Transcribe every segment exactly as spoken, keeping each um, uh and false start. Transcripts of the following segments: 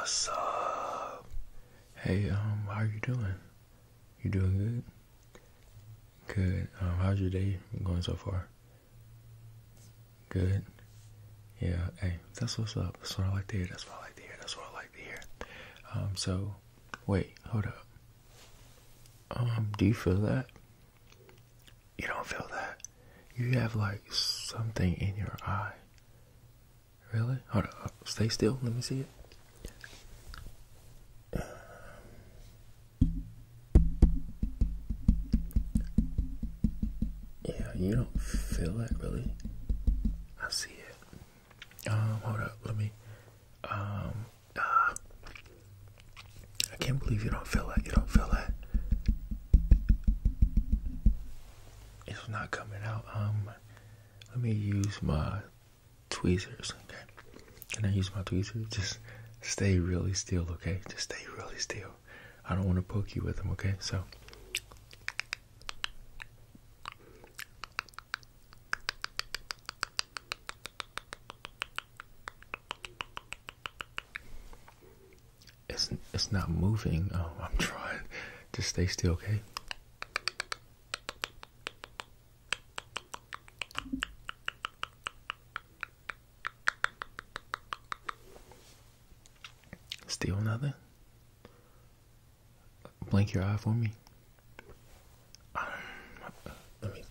What's up? Hey, um, how you doing? You doing good? Good. Um, how's your day going so far? Good. Yeah, hey, that's what's up. That's what I like to hear. That's what I like to hear. That's what I like to hear. Um, so, wait, hold up. Um, do you feel that? You don't feel that? You have, like, something in your eye. Really? Hold up. Stay still. Let me see it. Yeah, you don't feel that, really? I see it. Um, hold up. Let me, um, uh, I can't believe you don't feel that. You don't feel that. It's not coming out. Um, let me use my tweezers, okay? Can I use my tweezers? Just stay really still, okay? Just stay really still. I don't want to poke you with them, okay? So, it's it's not moving. Um, I'm trying. Just stay still, okay? Still nothing? Blink your eye for me. Um, let me.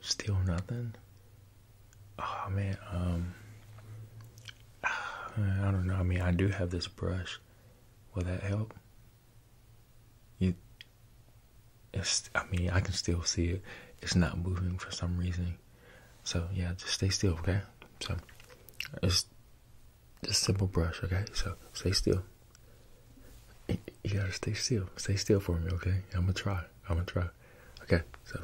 Still nothing? Oh man, um, I don't know. I mean, I do have this brush. Will that help? You. It's, I mean, I can still see it. It's not moving for some reason. So, yeah, just stay still, okay? So, it's just simple brush, okay? So, stay still. You gotta stay still. Stay still for me, okay? I'm gonna try. I'm gonna try. Okay, so.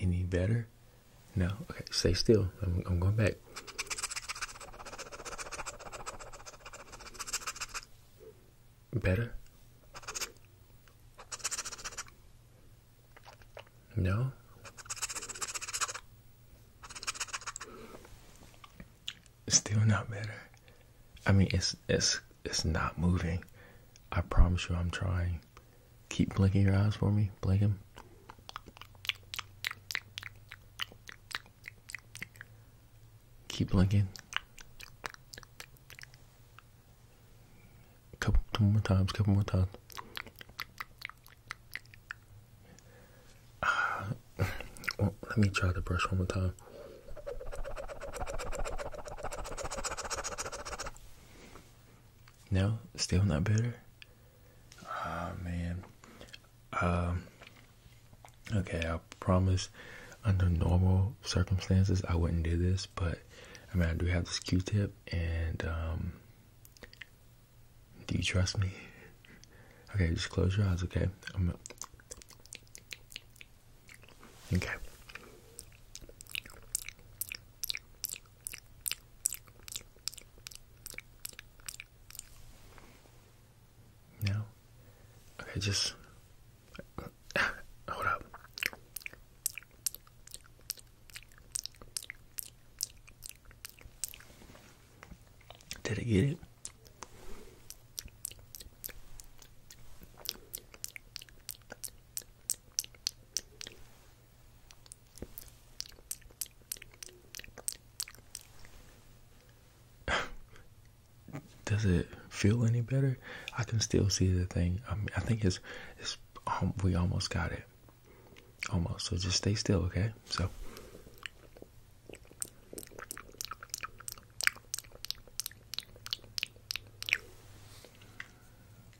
Any better? No? Okay, stay still. I'm, I'm going back. Better? No? Still not better. I mean, it's, it's, it's not moving. I promise you I'm trying. Keep blinking your eyes for me. Blink them. Keep blinking. Couple, two more times. Couple more times. Uh, well, let me try the brush one more time. No, still not better. Ah, oh, man. Um. Okay, I promise. Under normal circumstances, I wouldn't do this, but I mean, I do have this Q-tip, and um, do you trust me? Okay, just close your eyes, okay? I'm not... Okay. No? Okay, just... Did it get it? Does it feel any better? I can still see the thing. I mean, I think it's it's um, we almost got it, almost. So just stay still, okay? So.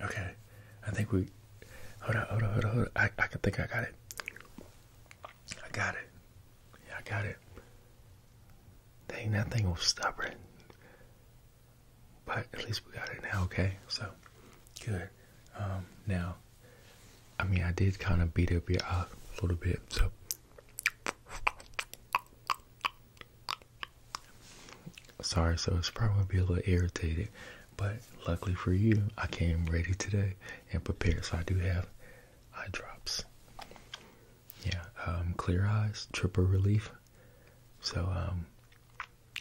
Okay, I think we, hold on, hold on, hold on, hold on. I, I think I got it. I got it. Yeah, I got it. Dang, that thing was stubborn. But at least we got it now, okay? So, good. Um, now, I mean, I did kind of beat up your eye a little bit, so. sorry, so it's probably gonna be a little irritated, but luckily for you, I came ready today and prepared, so I do have eye drops. Yeah, um, Clear Eyes, Triple Relief. So, um,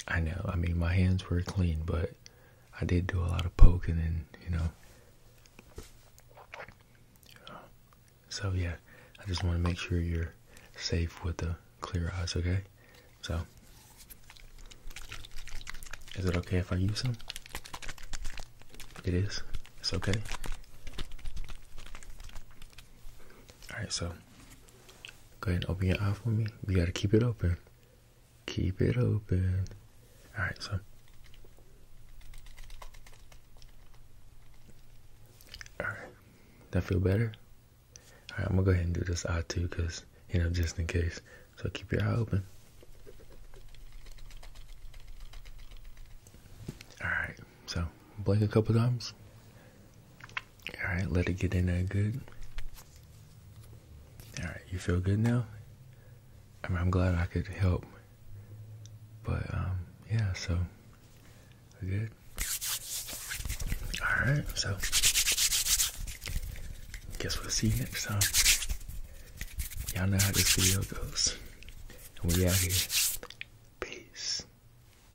I know, I mean, my hands were clean, but I did do a lot of poking and, you know. So, yeah, I just want to make sure you're safe with the Clear Eyes, okay? So, is it okay if I use them? It is. It's okay. Alright, so, go ahead and open your eye for me. You gotta keep it open. Keep it open. Alright, so. Alright. That feel better? Alright, I'm gonna go ahead and do this eye too, because, you know, just in case. So keep your eye open. Alright, so blink a couple times. Alright, let it get in there good. Alright, you feel good now? I mean, I'm glad I could help. But, um, yeah, so, we're good. Alright, so, guess we'll see you next time. Y'all know how this video goes. And we out here.